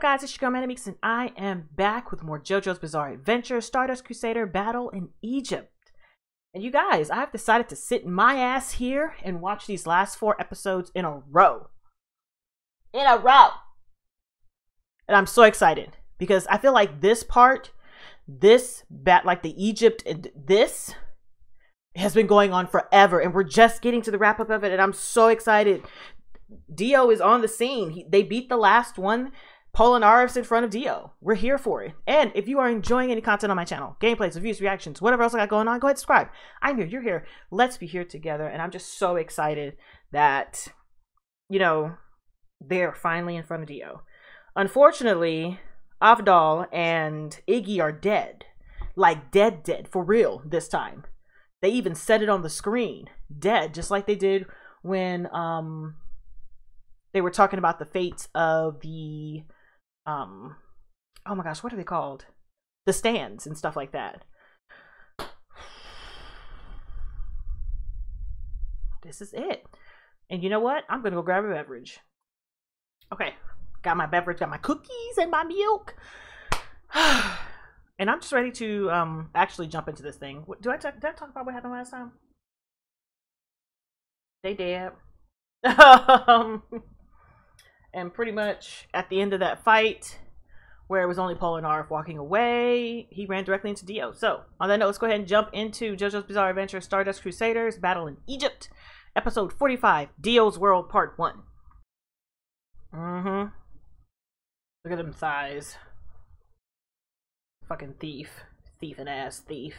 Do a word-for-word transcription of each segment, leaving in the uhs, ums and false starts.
Guys, it's your girl Manamix, and I am back with more JoJo's Bizarre Adventure, Stardust Crusader Battle in Egypt. And you guys, I've decided to sit my ass here and watch these last four episodes in a row. In a row! And I'm so excited, because I feel like this part, this, bat, like the Egypt, and this has been going on forever, and we're just getting to the wrap-up of it, and I'm so excited. Dio is on the scene. He, they beat the last one. Polnareff's in front of Dio. We're here for it. And if you are enjoying any content on my channel, gameplays, reviews, reactions, whatever else I got going on, go ahead and subscribe. I'm here. You're here. Let's be here together. And I'm just so excited that, you know, they're finally in front of Dio. Unfortunately, Avdol and Iggy are dead. Like dead dead. For real this time. They even said it on the screen. Dead. Just like they did when um, they were talking about the fates of the... Um, oh my gosh, what are they called? The stands and stuff like that. This is it. And you know what? I'm going to go grab a beverage. Okay. Got my beverage, got my cookies and my milk. And I'm just ready to um, actually jump into this thing. Do I talk, did I talk about what happened last time? They did. Um... And pretty much at the end of that fight, where it was only Polnareff walking away, he ran directly into Dio. So, on that note, let's go ahead and jump into JoJo's Bizarre Adventure Stardust Crusaders Battle in Egypt, Episode forty-five, Dio's World, Part one. Mm-hmm. Look at them thighs. Fucking thief. Thief and ass thief.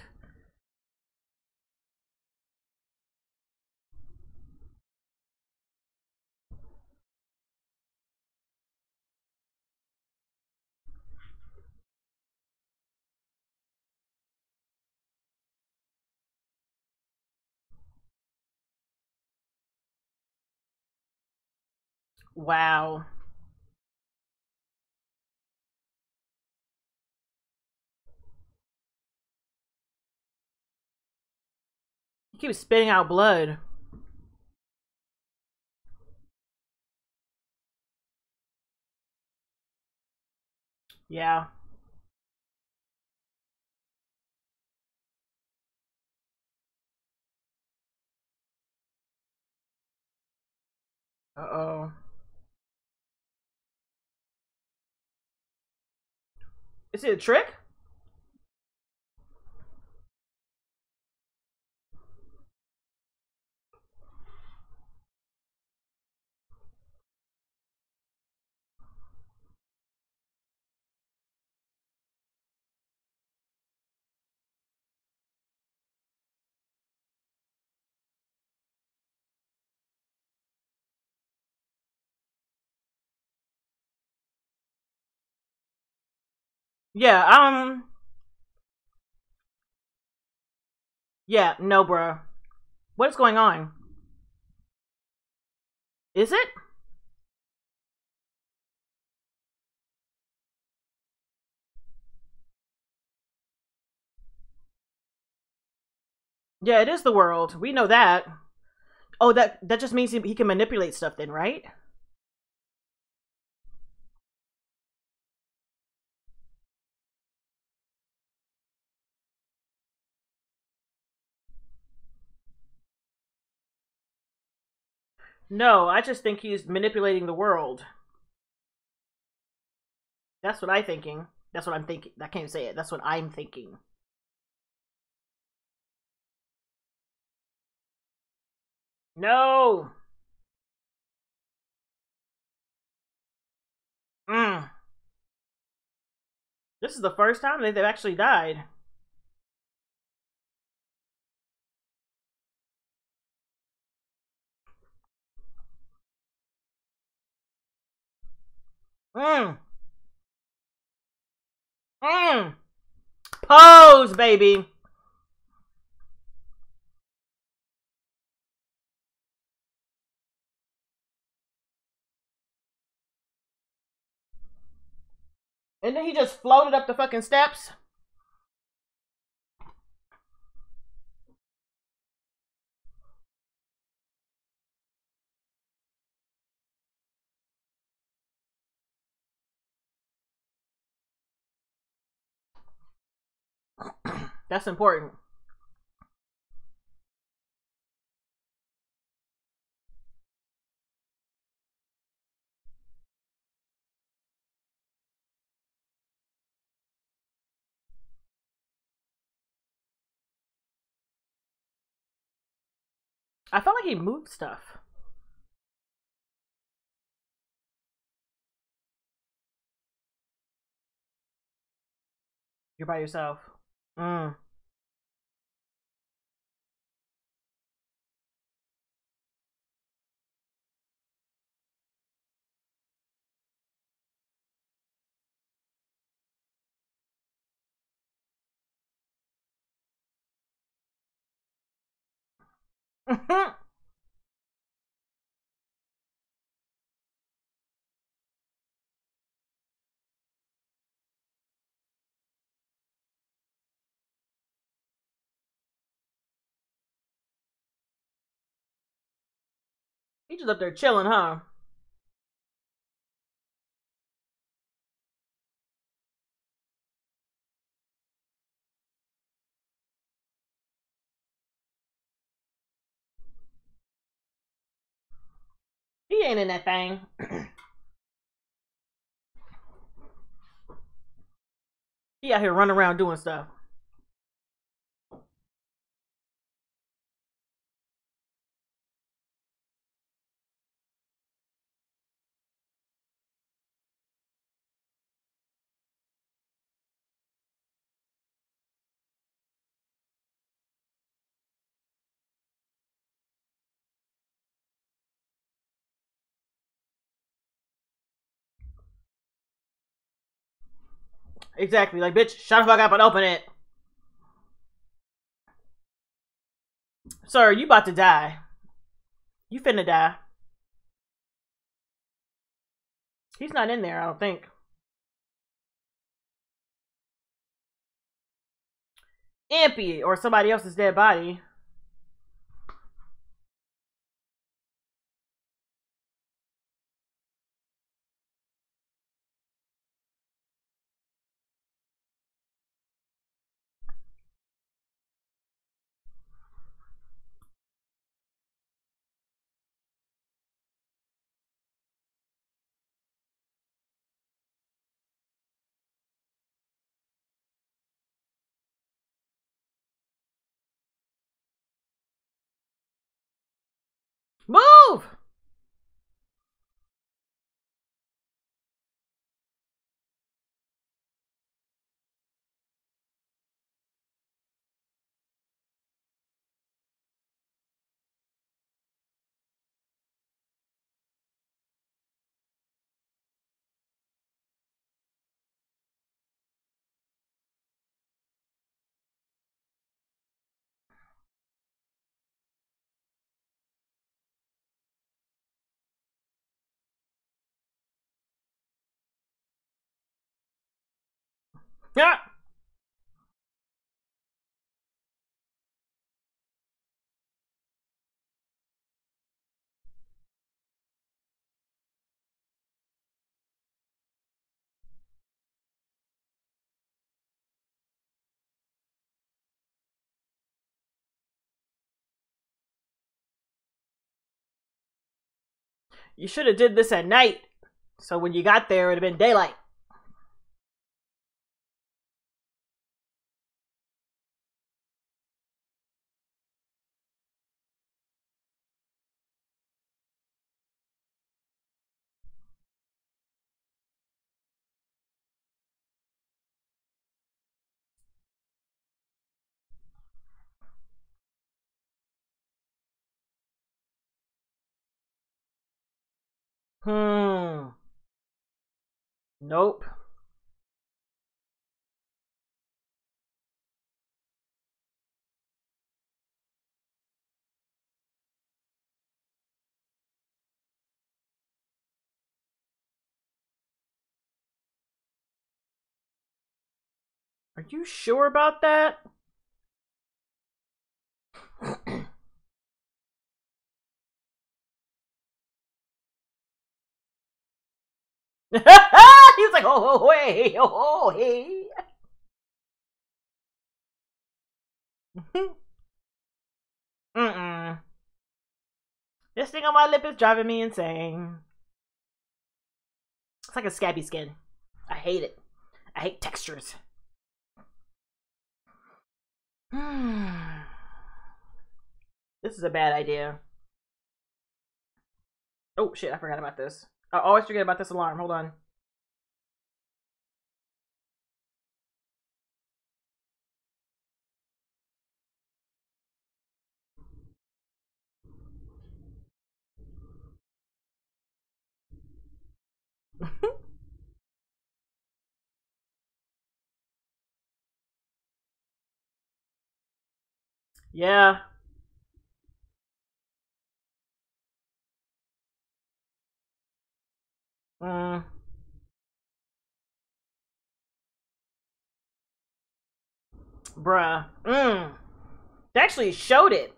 Wow. He keeps spitting out blood. Yeah. Uh-oh. Is it a trick? Yeah, um... Yeah, no, bro. What is going on? Is it? Yeah, it is the world. We know that. Oh, that, that just means he, he can manipulate stuff then, right? No, I just think he's manipulating the world. That's what I'm thinking. That's what I'm thinking. I can't say it. That's what I'm thinking. No! Mm. This is the first time they've actually died. Mmm. Mmm. Pose, baby. And then he just floated up the fucking steps. That's important. I felt like he moved stuff. You're by yourself. Mm. He just up there chilling, huh? He ain't in that thing. He out here running around doing stuff. Exactly, like, bitch, shut the fuck up and open it. Sir, you about to die. You finna die. He's not in there, I don't think. Impy, or somebody else's dead body. Move! Yeah. You should have did this at night, so when you got there, it'd have been daylight. Hmm. Nope. Are you sure about that? He was like, oh, oh, hey, oh, hey. Mm-mm. This thing on my lip is driving me insane. It's like a scabby skin. I hate it. I hate textures. This is a bad idea. Oh shit, I forgot about this. I always forget about this alarm. Hold on. Yeah. Mm. Bruh. Mm. They actually showed it.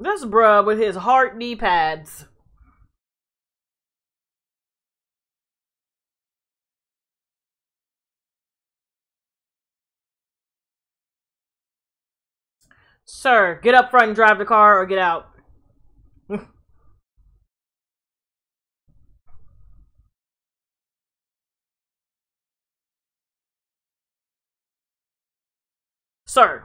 This bruh with his hard knee pads. Sir, get up front and drive the car or get out. Sir.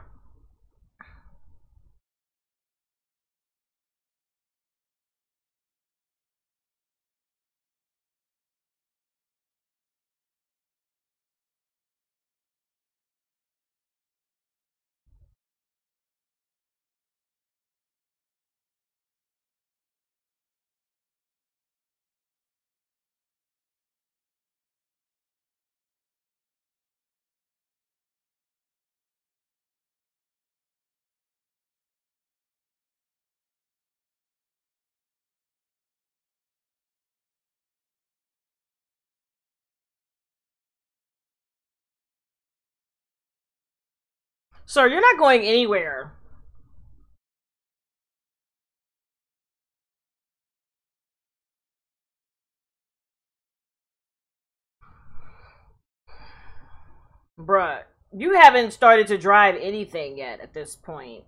Sir, you're not going anywhere. Bruh, you haven't started to drive anything yet at this point.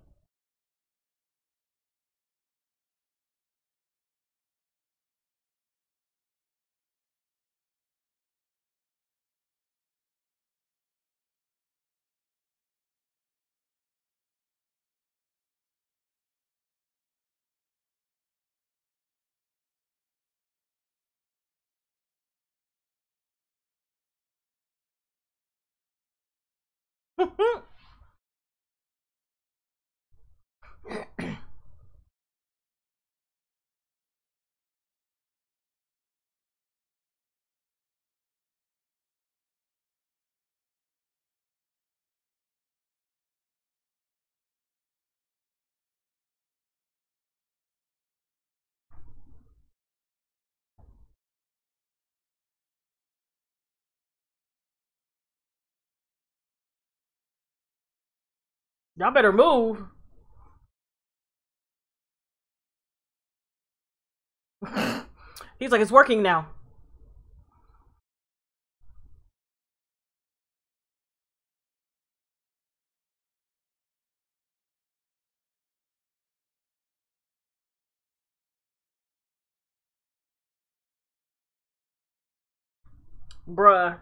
Y'all better move. He's like, it's working now. Bruh.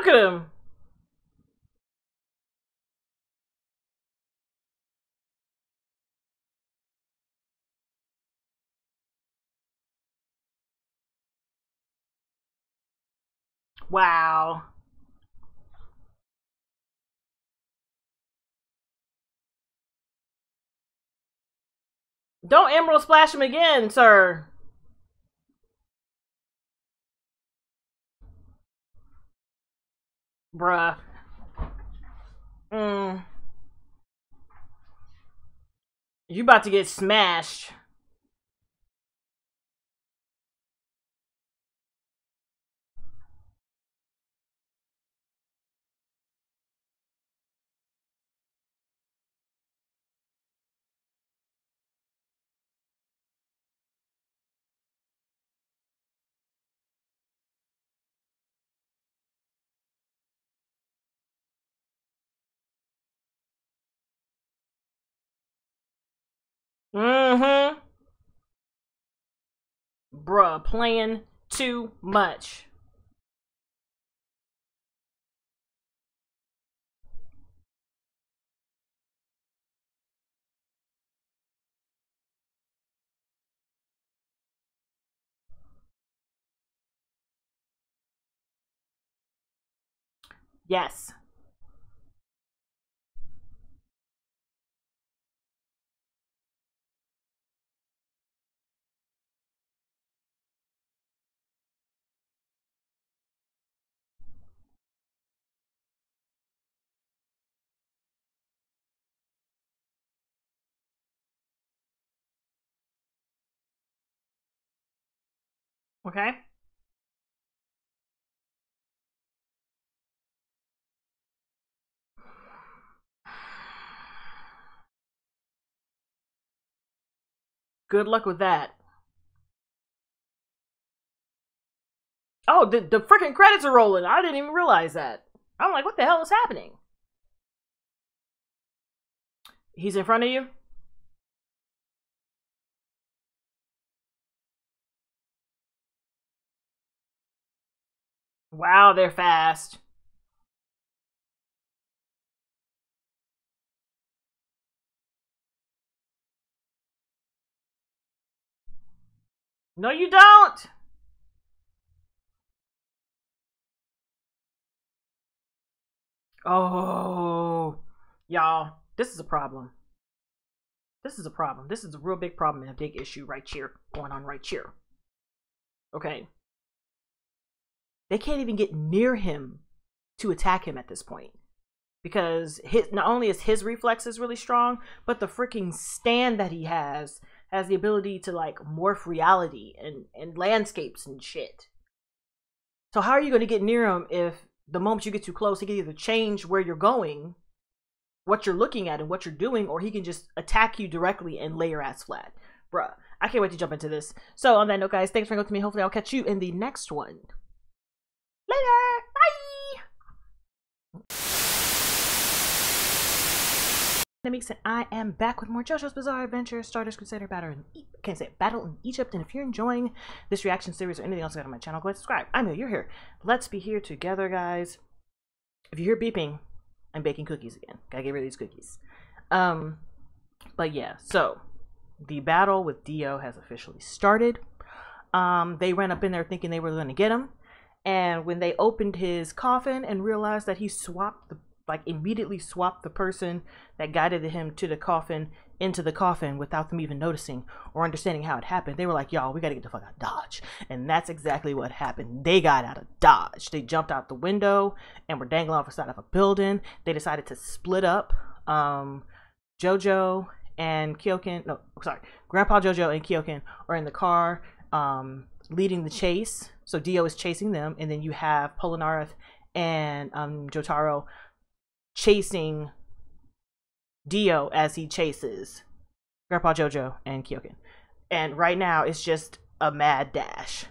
Look at him. Wow. Don't Emerald Splash him again, sir. Bruh. Mm. You about to get smashed. Mm-hmm. Bruh, playing too much. Yes. Okay. Good luck with that. Oh, the, the freaking credits are rolling. I didn't even realize that. I'm like, what the hell is happening? He's in front of you? Wow, they're fast. No, you don't. Oh, y'all, this is a problem. This is a problem. This is a real big problem and a big issue right here, going on right here. Okay. They can't even get near him to attack him at this point because his, not only is his reflexes really strong, but the freaking stand that he has has the ability to like morph reality and, and landscapes and shit. So how are you going to get near him if the moment you get too close, he can either change where you're going, what you're looking at and what you're doing, or he can just attack you directly and lay your ass flat. Bruh, I can't wait to jump into this. So on that note, guys, thanks for hanging out with me. Hopefully I'll catch you in the next one. Later. Bye. And I am back with more JoJo's Bizarre Adventure, Stardust Crusader Battle in e can't say it, Battle in Egypt. And if you're enjoying this reaction series or anything else I got on my channel, go ahead and subscribe. I know you're here. Let's be here together, guys. If you hear beeping, I'm baking cookies again. Gotta get rid of these cookies. Um, but yeah, so the battle with Dio has officially started. Um, they ran up in there thinking they were going to get him. And when they opened his coffin and realized that he swapped, the, like immediately swapped the person that guided him to the coffin into the coffin without them even noticing or understanding how it happened, they were like, y'all, we gotta get the fuck out of Dodge. And that's exactly what happened. They got out of Dodge. They jumped out the window and were dangling off the side of a building. They decided to split up. Um, JoJo and Kyokin, no, sorry, Grandpa JoJo and Kyokin are in the car um, leading the chase. So Dio is chasing them, and then you have Polnareff and um, Jotaro chasing Dio as he chases Grandpa JoJo and Kyokin. And right now, it's just a mad dash.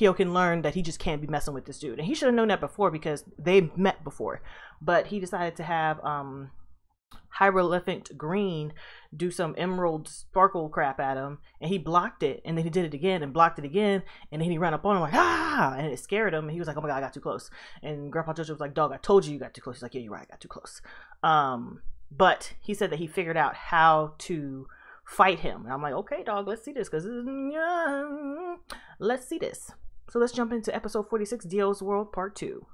Kyokin learned that he just can't be messing with this dude. And he should have known that before because they met before. But he decided to have um, Hierophant Green do some emerald sparkle crap at him, and he blocked it, and then he did it again and blocked it again, and then he ran up on him like, ah, and it scared him, and he was like, oh my god, I got too close. And Grandpa JoJo was like, dog, I told you you got too close. He's like, yeah, you're right, I got too close. Um but he said that he figured out how to fight him, and I'm like, okay, dog, let's see this, because let's see this. So let's jump into episode forty-six, Dio's World, part two.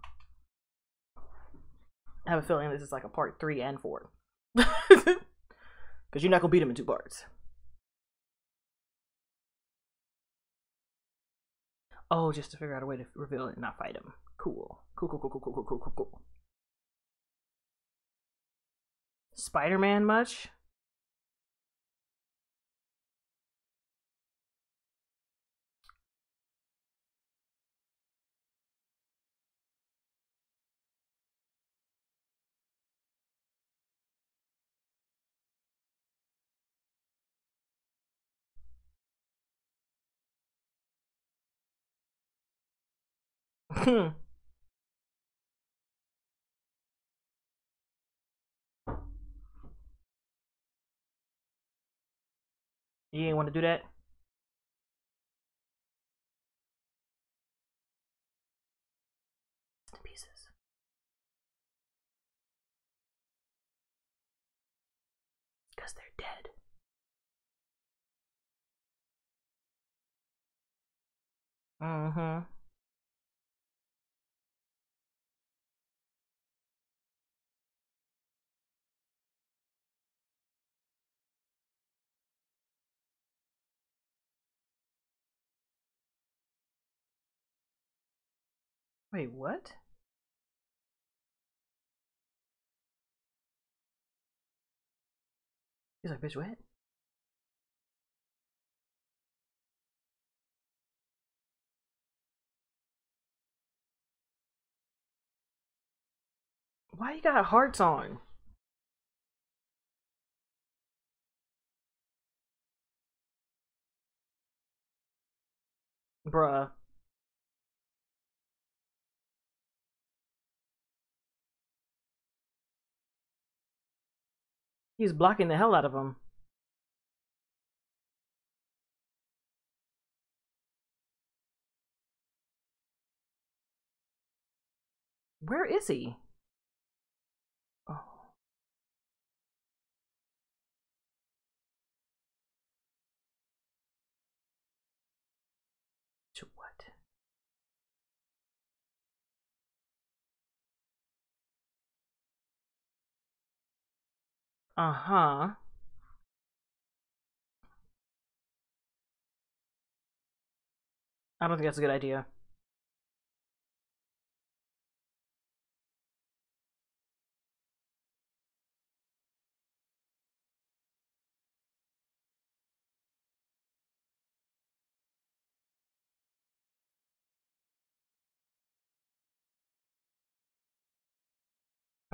I have a feeling this is like a part three and four. Because you're not going to beat him in two parts. Oh, just to figure out a way to reveal it and not fight him. Cool. Cool, cool, cool, cool, cool, cool, cool, cool. Spider-Man much? Hmm. You ain't want to do that? To pieces. Because they're dead. Mm-hmm. Wait, what? He's like, bitch, what? Why you got hearts on? Bruh. He's blocking the hell out of him. Where is he? Oh. To what? Uh-huh. I don't think that's a good idea.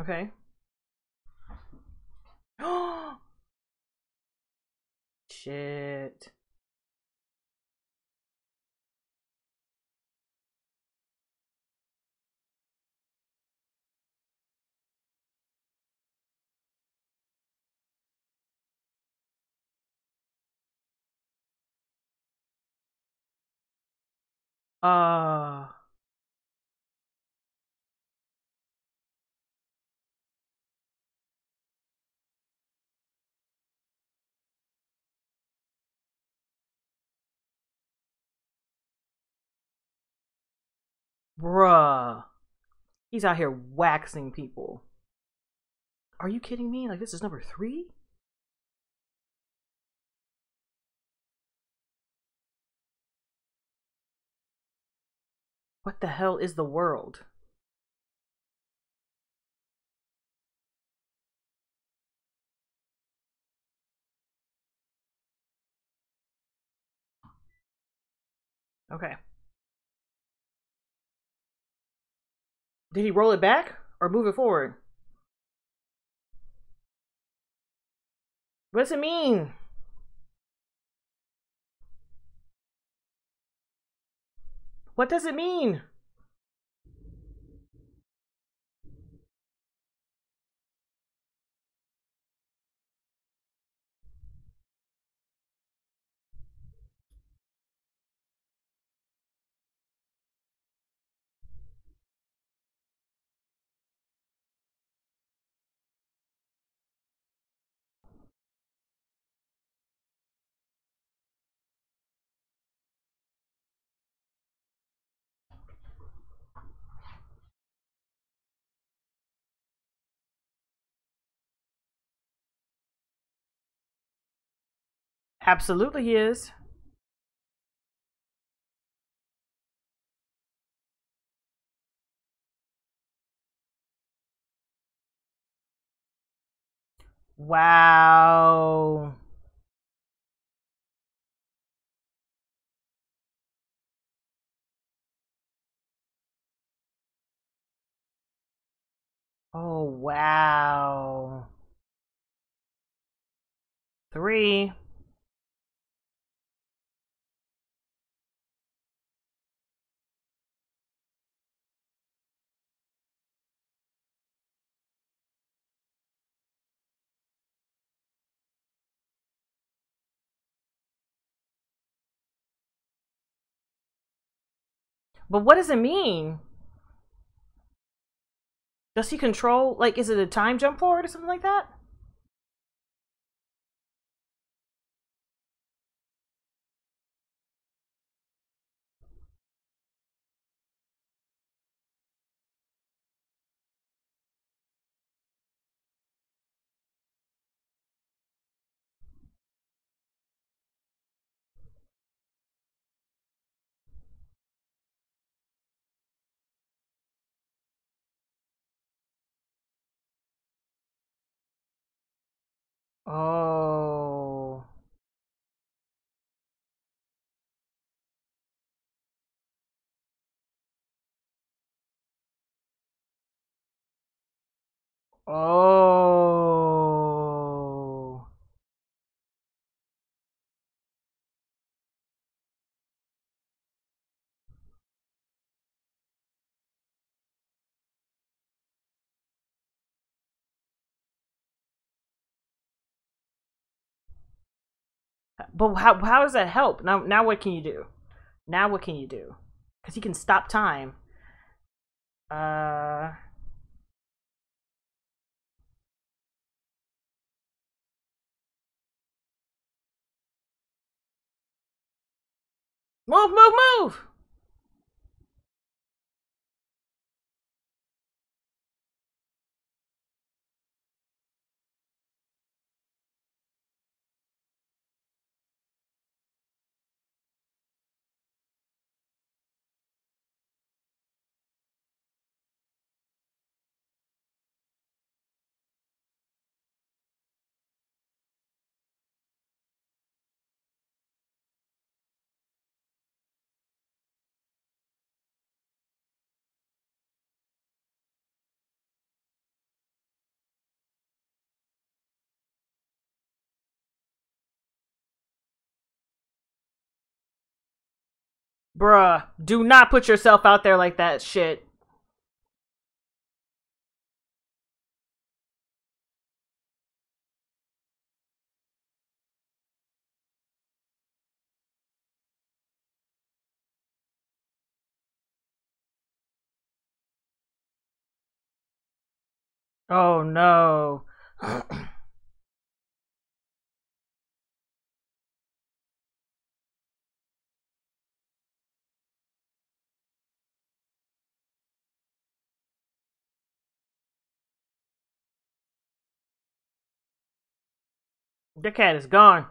Okay. Shit. Ah. Uh. Bruh. He's out here waxing people. Are you kidding me? Like, this is number three? What the hell is the world? Okay. Did he roll it back or move it forward? What does it mean? What does it mean? Absolutely he is. Wow. Oh, wow. Three. But what does it mean? Does he control, like, is it a time jump forward or something like that? Oh. Oh. But how how does that help? Now now what can you do? Now what can you do? Because he can stop time. Uh. Move, move, move! Bruh, do not put yourself out there like that shit. Oh no. The cat is gone.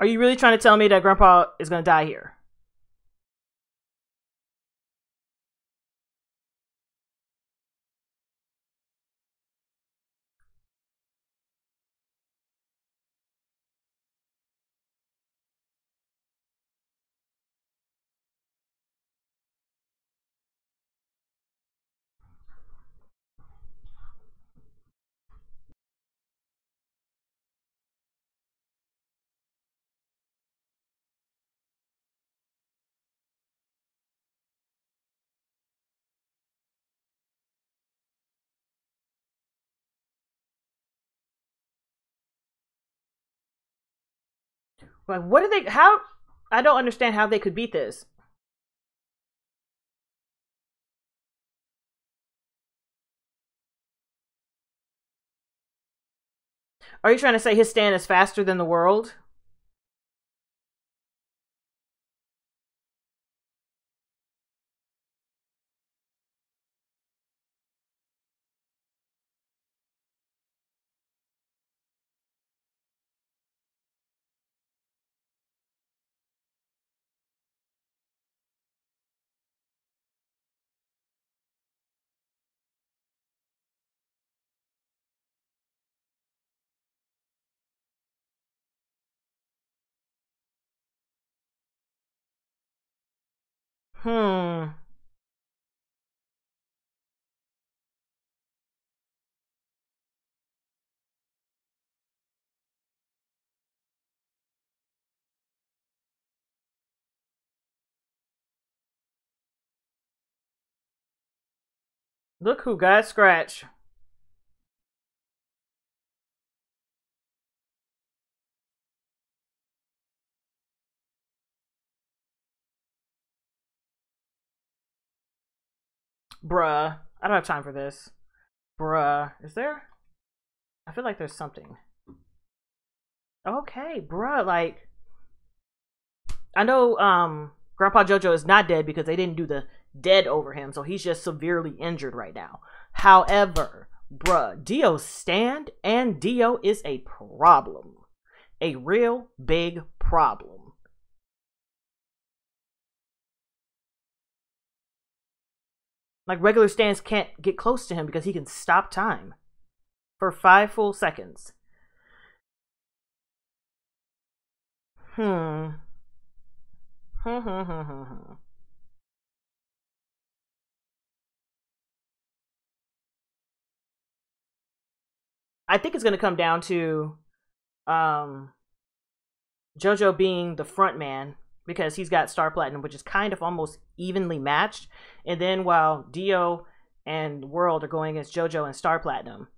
Are you really trying to tell me that Grandpa is going to die here? Like, what are they, how, I don't understand how they could beat this. Are you trying to say his stand is faster than the world? Hmm. Look who got scratched. Bruh. I don't have time for this. Bruh. Is there? I feel like there's something. Okay, bruh. Like, I know um, Grandpa JoJo is not dead because they didn't do the dead over him, so he's just severely injured right now. However, bruh, Dio's stand and Dio is a problem. A real big problem. Like, regular stands can't get close to him because he can stop time for five full seconds. Hmm. Hmm, hmm, hmm, hmm, hmm. I think it's going to come down to um, JoJo being the front man, because he's got Star Platinum, which is kind of almost evenly matched. And then while Dio and World are going against JoJo and Star Platinum,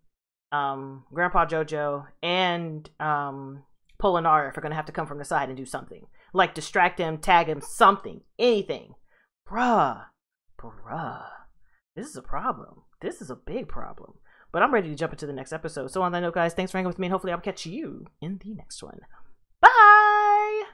um, Grandpa JoJo and um, Polnareff are going to have to come from the side and do something. Like, distract him, tag him, something, anything. Bruh, bruh, this is a problem. This is a big problem. But I'm ready to jump into the next episode. So on that note, guys, thanks for hanging with me, and hopefully I'll catch you in the next one. Bye!